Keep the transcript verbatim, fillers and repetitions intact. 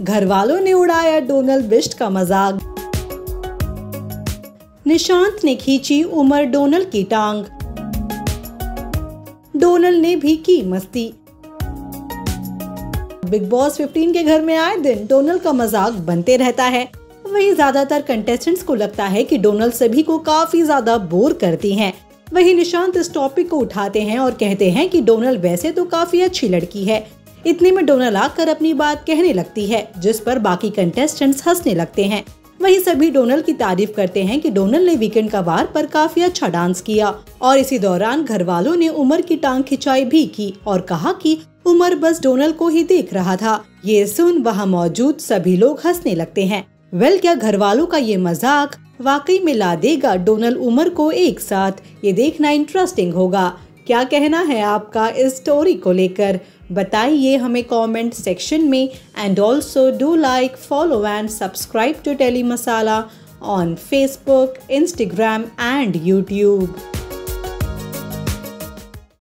घर वालों ने उड़ाया डोनल बिस्ट का मजाक। निशांत ने खींची उमर डोनल की टांग, डोनल ने भी की मस्ती। बिग बॉस पंद्रह के घर में आए दिन डोनल का मजाक बनते रहता है। वहीं ज्यादातर कंटेस्टेंट्स को लगता है कि डोनल सभी को काफी ज्यादा बोर करती हैं। वहीं निशांत इस टॉपिक को उठाते हैं और कहते हैं कि डोनल वैसे तो काफी अच्छी लड़की है। इतने में डोनल आकर अपनी बात कहने लगती है, जिस पर बाकी कंटेस्टेंट्स हंसने लगते हैं। वहीं सभी डोनल की तारीफ करते हैं कि डोनल ने वीकेंड का वार पर काफी अच्छा डांस किया। और इसी दौरान घर वालों ने उमर की टांग खिंचाई भी की और कहा कि उमर बस डोनल को ही देख रहा था। ये सुन वहाँ मौजूद सभी लोग हंसने लगते हैं। वेल क्या घर वालों का ये मजाक वाकई में ला देगा डोनल उमर को एक साथ, ये देखना इंटरेस्टिंग होगा। क्या कहना है आपका इस स्टोरी को लेकर, बताइए हमें comment section me, and also do like, follow and subscribe to Teli Masala on Facebook, Instagram and YouTube.